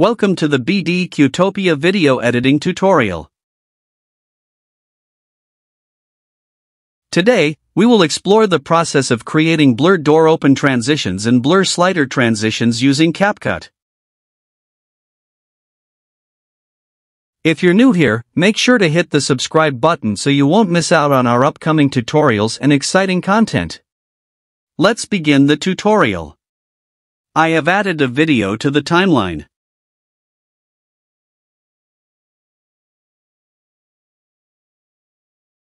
Welcome to the BD Cutopia video editing tutorial. Today, we will explore the process of creating blur door open transitions and blur slider transitions using CapCut. If you're new here, make sure to hit the subscribe button so you won't miss out on our upcoming tutorials and exciting content. Let's begin the tutorial. I have added a video to the timeline.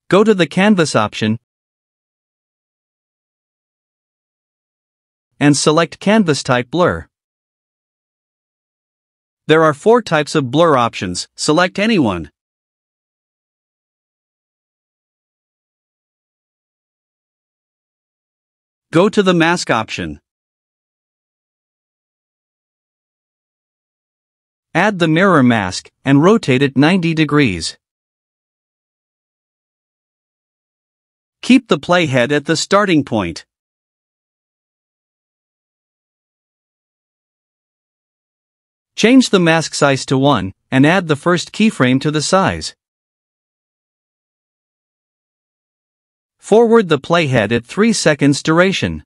Go to the canvas option and select canvas type blur. There are four types of blur options, select any one. Go to the mask option. Add the mirror mask and rotate it 90 degrees. Keep the playhead at the starting point. Change the mask size to 1 and add the first keyframe to the size. Forward the playhead at 3 seconds duration.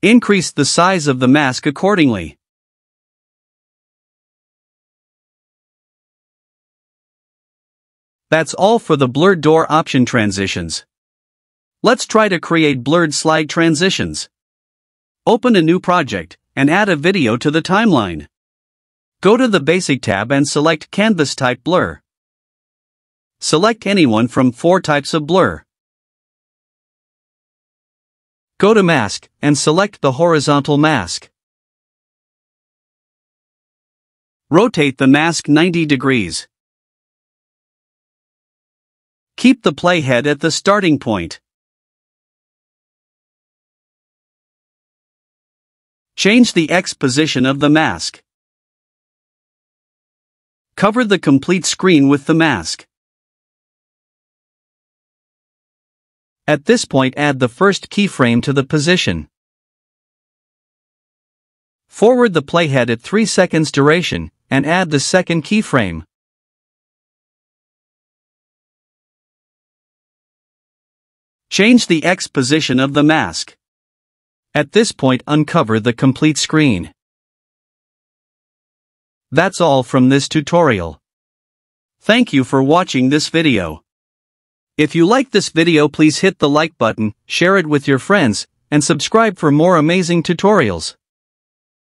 Increase the size of the mask accordingly. That's all for the blurred door option transitions. Let's try to create blurred slide transitions. Open a new project and add a video to the timeline. Go to the Basic tab and select Canvas Type Blur. Select anyone from 4 types of blur. Go to Mask and select the horizontal mask. Rotate the mask 90 degrees. Keep the playhead at the starting point. Change the X position of the mask. Cover the complete screen with the mask. At this point, add the first keyframe to the position. Forward the playhead at 3 seconds duration and add the second keyframe. Change the X position of the mask. At this point, uncover the complete screen. That's all from this tutorial. Thank you for watching this video. If you like this video, please hit the like button, share it with your friends, and subscribe for more amazing tutorials.